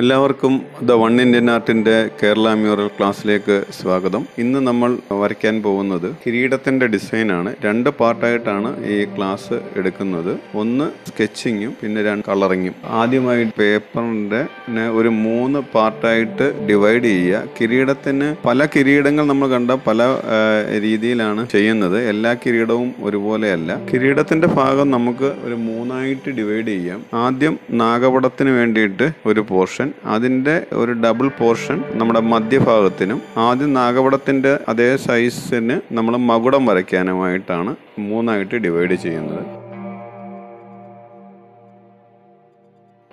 എല്ലാവർക്കും the one Indian ആർട്ടിൻ്റെ Kerala mural ക്ലാസ്സിലേക്ക് സ്വാഗതം. ഇന്ന് നമ്മൾ വരയ്ക്കാൻ പോകുന്നത് കിരീടത്തിൻ്റെ ഡിസൈനാണ്. രണ്ട് പാർട്ടായിട്ടാണ് ഈ ക്ലാസ് എടുക്കുന്നത്. ഒന്ന് സ്കെച്ചിങ്ങും പിന്നെ രണ്ട് കളറിങ്ങും. ആദ്യമായി പേപ്പറിൻ്റെ ഒരു 3 പാർട്ടായിട്ട് ഡിവൈഡ് ചെയ്യുക. കിരീടത്തിന് പല കിരീടങ്ങൾ നമ്മൾ കണ്ട പല രീതിയിലാണ് ചെയ്യുന്നത്. എല്ലാ കിരീടവും ഒരുപോലെയല്ല. കിരീടത്തിൻ്റെ ഭാഗം നമുക്ക് ഒരു 3 ഡിവൈഡ് ചെയ്യാം. ആദ്യം നാഗപടത്തിന് വേണ്ടിയിട്ട് ഒരു പോർഷൻ, അതിൻ്റെ ഒരു ഡബിൾ പോർഷൻ നമ്മുടെ മധ്യഭാഗത്തിനും ആദ്യം നാഗപടത്തിൻ്റെ അതേ സൈസിന് നമ്മൾ മകുടം വരയ്ക്കാനുമായിട്ടാണ് 3 ഡിവൈഡ് ചെയ്യുന്നത്.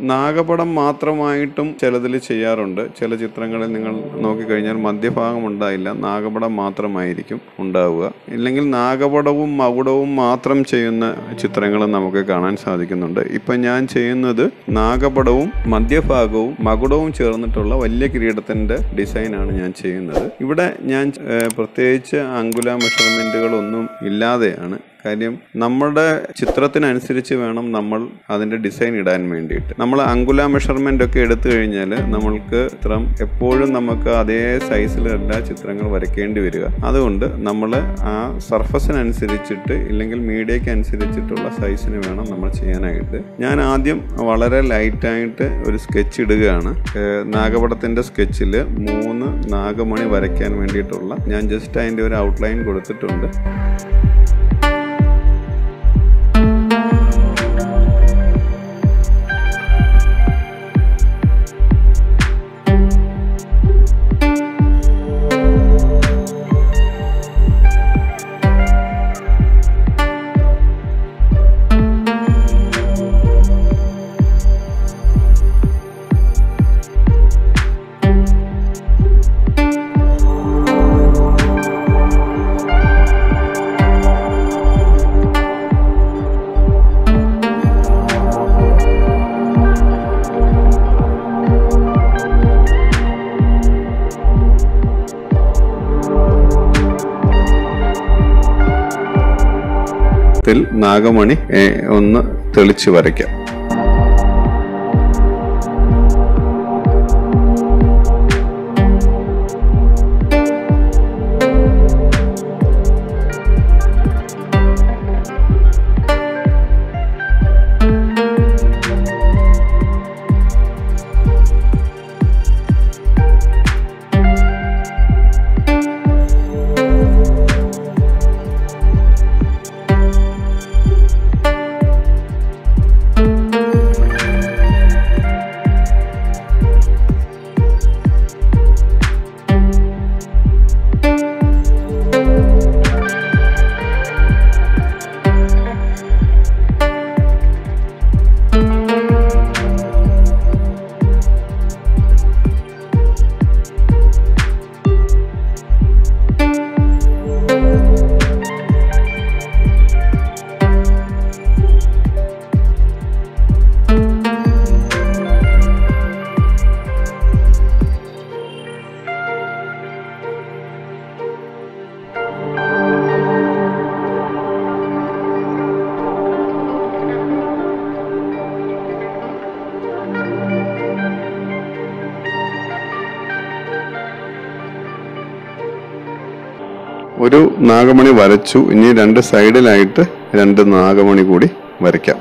നാഗപടം മാത്രമായിട്ടും ചിലതിൽ ചെയ്യാറുണ്ട്. ചില ചിത്രങ്ങളിൽ നിങ്ങൾ നോക്കിക്കഴിഞ്ഞാൽ മധ്യഭാഗം ഉണ്ടായില്ല, നാഗപടം മാത്രമായിരിക്കും ഉണ്ടാവുക. ഇല്ലെങ്കിൽ നാഗപടവും മകുടവും മാത്രം ചെയ്യുന്ന ചിത്രങ്ങൾ നമുക്ക് കാണാൻ സാധിക്കുന്നുണ്ട്. ഇപ്പം ഞാൻ ചെയ്യുന്നത് നാഗപടവും മധ്യഭാഗവും മകുടവും ചേർന്നിട്ടുള്ള വലിയ കിരീടത്തിൻ്റെ ഡിസൈനാണ് ഞാൻ ചെയ്യുന്നത്. ഇവിടെ ഞാൻ പ്രത്യേകിച്ച് അങ്കുല മെഷർമെൻറ്റുകളൊന്നും ഇല്ലാതെയാണ്, കാര്യം നമ്മുടെ ചിത്രത്തിനനുസരിച്ച് വേണം നമ്മൾ അതിൻ്റെ ഡിസൈൻ ഇടാൻ വേണ്ടിയിട്ട്. നമ്മൾ അങ്കുല മെഷർമെൻ്റ് ഒക്കെ എടുത്തു കഴിഞ്ഞാൽ നമ്മൾക്ക് ചിത്രം എപ്പോഴും നമുക്ക് അതേ സൈസിലുള്ള ചിത്രങ്ങൾ വരയ്ക്കേണ്ടി വരിക. അതുകൊണ്ട് നമ്മൾ ആ സർഫസിനനുസരിച്ചിട്ട് ഇല്ലെങ്കിൽ മീഡിയയ്ക്ക് അനുസരിച്ചിട്ടുള്ള സൈസിന് വേണം നമ്മൾ ചെയ്യാനായിട്ട്. ഞാൻ ആദ്യം വളരെ ലൈറ്റായിട്ട് ഒരു സ്കെച്ച് ഇടുകയാണ്. നാഗപടത്തിൻ്റെ സ്കെച്ചിൽ 3 നാഗമണി വരയ്ക്കാൻ വേണ്ടിയിട്ടുള്ള ഞാൻ ജസ്റ്റ് അതിൻ്റെ ഒരു ഔട്ട്ലൈൻ കൊടുത്തിട്ടുണ്ട്. നാഗമണി ഒന്ന് തെളിച്ച് വരയ്ക്കാം. ഒരു നാഗമണി വരച്ചു. ഇനി രണ്ട് സൈഡിലായിട്ട് 2 നാഗമണി കൂടി വരയ്ക്കാം.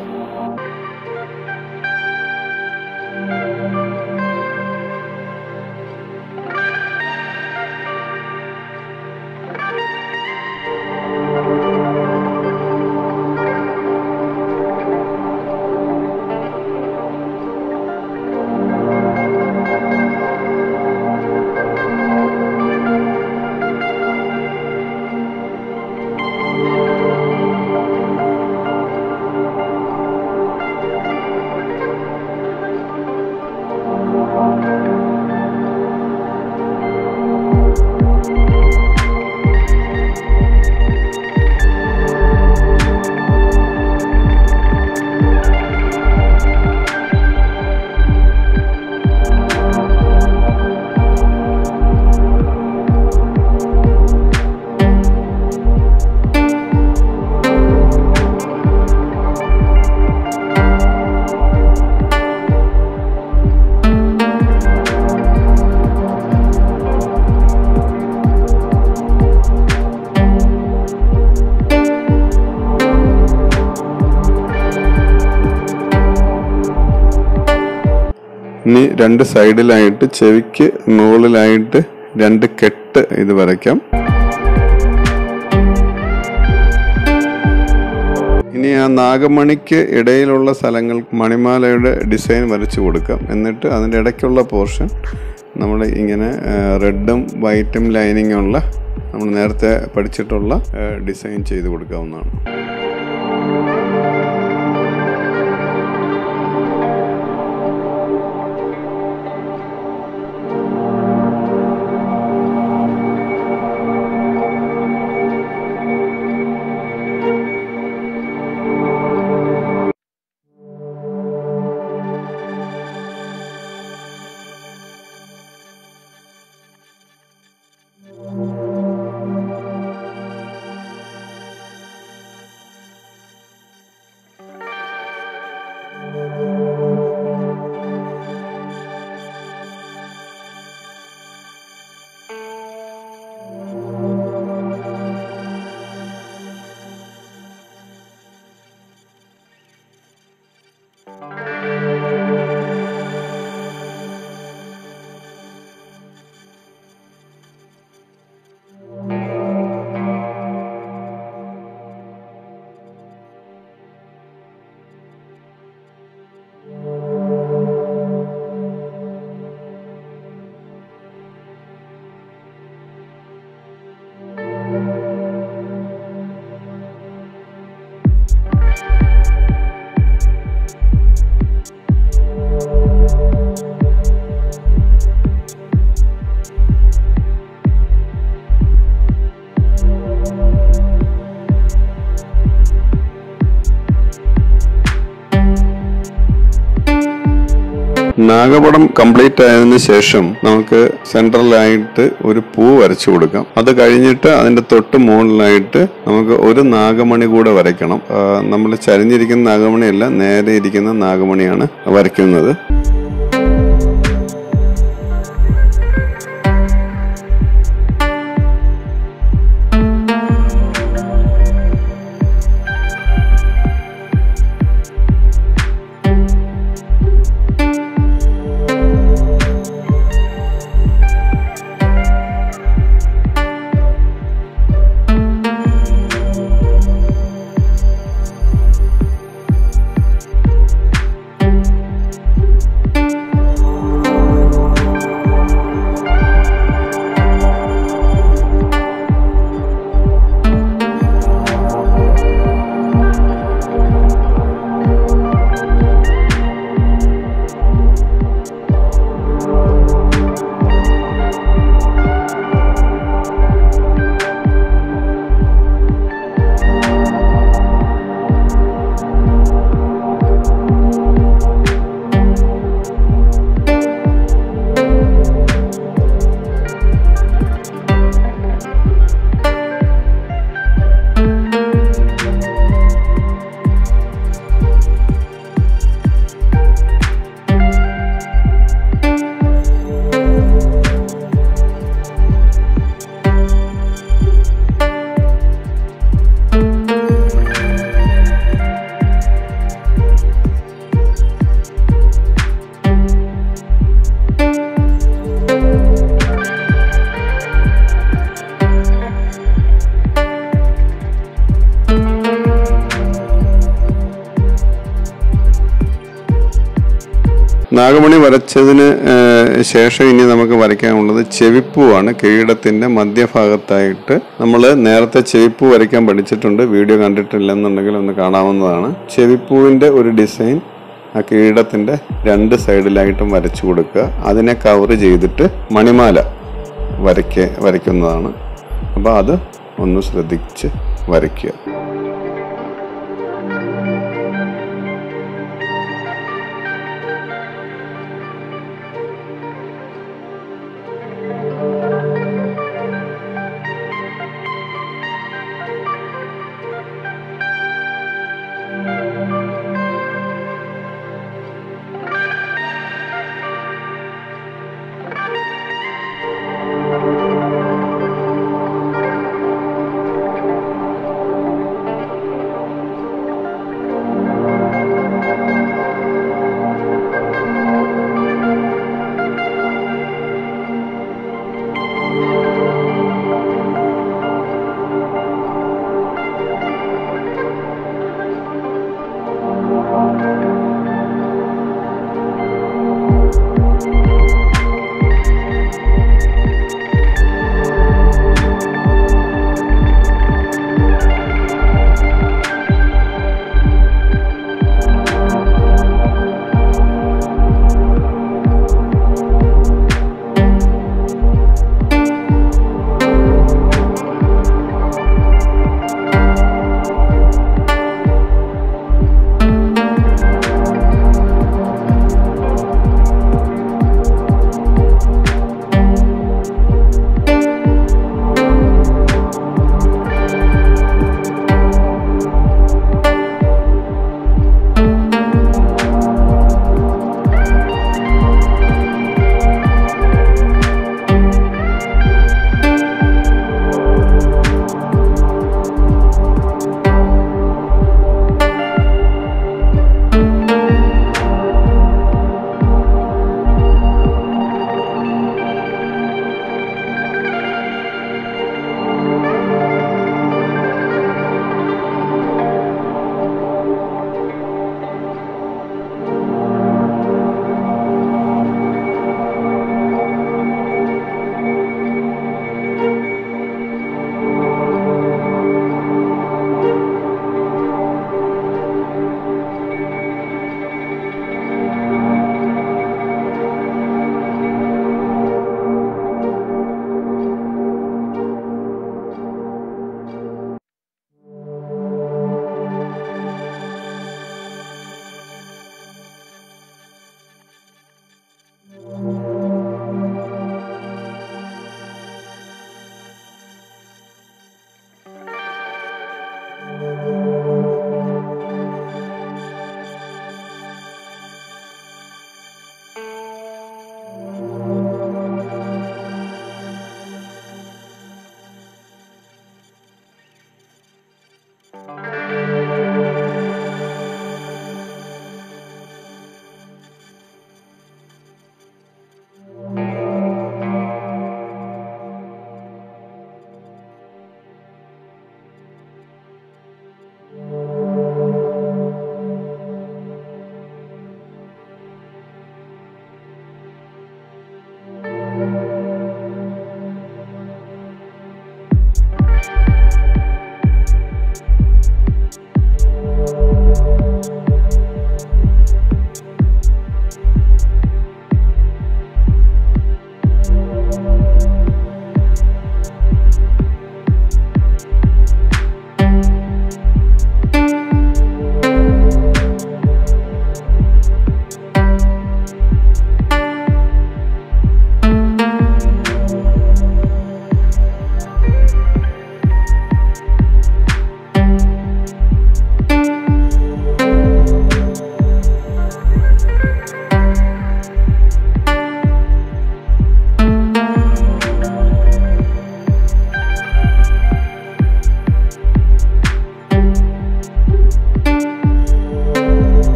ഇനി രണ്ട് സൈഡിലായിട്ട് ചെവിക്ക് മുകളിലായിട്ട് രണ്ട് കെട്ട് ഇത് വരയ്ക്കാം. ഇനി ആ നാഗമണിക്ക് ഇടയിലുള്ള സ്ഥലങ്ങൾ മണിമാലയുടെ ഡിസൈൻ വരച്ചു കൊടുക്കാം. എന്നിട്ട് അതിൻ്റെ ഇടയ്ക്കുള്ള പോർഷൻ നമ്മൾ ഇങ്ങനെ റെഡും വൈറ്റും ലൈനിങ്ങും ഉള്ള നമ്മൾ നേരത്തെ പഠിച്ചിട്ടുള്ള ഡിസൈൻ ചെയ്ത് കൊടുക്കാവുന്നതാണ്. നാഗപടം കംപ്ലീറ്റ് ആയതിനു ശേഷം നമുക്ക് സെൻട്രലായിട്ട് ഒരു പൂ വരച്ചു കൊടുക്കാം. അത് കഴിഞ്ഞിട്ട് അതിൻ്റെ തൊട്ട് മുകളിലായിട്ട് നമുക്ക് ഒരു നാഗമണി കൂടെ വരയ്ക്കണം. നമ്മൾ ചരിഞ്ഞിരിക്കുന്ന നാഗമണിയല്ല, നേരെ ഇരിക്കുന്ന നാഗമണിയാണ് വരയ്ക്കുന്നത്. നാഗമണി വരച്ചതിന് ശേഷം ഇനി നമുക്ക് വരയ്ക്കാനുള്ളത് ചെവിപ്പൂവാണ്. കിരീടത്തിൻ്റെ മധ്യഭാഗത്തായിട്ട് നമ്മൾ നേരത്തെ ചെവിപ്പൂ വരയ്ക്കാൻ പഠിച്ചിട്ടുണ്ട്. വീഡിയോ കണ്ടിട്ടില്ലെന്നുണ്ടെങ്കിൽ ഒന്ന് കാണാവുന്നതാണ്. ചെവിപ്പൂവിൻ്റെ ഒരു ഡിസൈൻ ആ കിരീടത്തിൻ്റെ രണ്ട് സൈഡിലായിട്ടും വരച്ചു കൊടുക്കുക. അതിനെ കവർ ചെയ്തിട്ട് മണിമാല വരയ്ക്കുന്നതാണ്. അപ്പോൾ അത് ഒന്ന് ശ്രദ്ധിച്ച് വരയ്ക്കുക.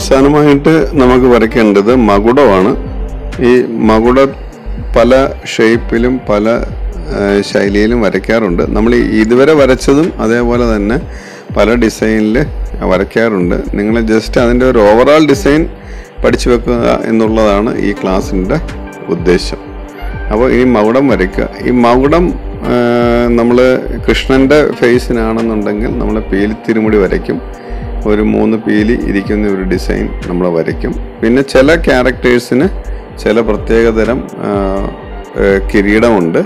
അവസാനമായിട്ട് നമുക്ക് വരയ്ക്കേണ്ടത് മകുടമാണ്. ഈ മകുടം പല ഷേപ്പിലും പല ശൈലിയിലും വരയ്ക്കാറുണ്ട്. നമ്മൾ ഇതുവരെ വരച്ചതും അതേപോലെ തന്നെ പല ഡിസൈനിൽ വരയ്ക്കാറുണ്ട്. നിങ്ങൾ ജസ്റ്റ് അതിൻ്റെ ഒരു ഓവറോൾ ഡിസൈൻ പഠിച്ചു വെക്കുക എന്നുള്ളതാണ് ഈ ക്ലാസ്സിൻ്റെ ഉദ്ദേശം. അപ്പോൾ ഈ മകുടം വരയ്ക്കുക. ഈ മകുടം നമ്മൾ കൃഷ്ണൻ്റെ ഫേസിനാണെന്നുണ്ടെങ്കിൽ നമ്മൾ പീലി തിരുമുടി വരയ്ക്കും. ഒരു 3 പീലി ഇരിക്കുന്ന ഒരു ഡിസൈൻ നമ്മൾ വരയ്ക്കും. പിന്നെ ചില ക്യാരക്ടേഴ്സിന് ചില പ്രത്യേകതരം കിരീടമുണ്ട്.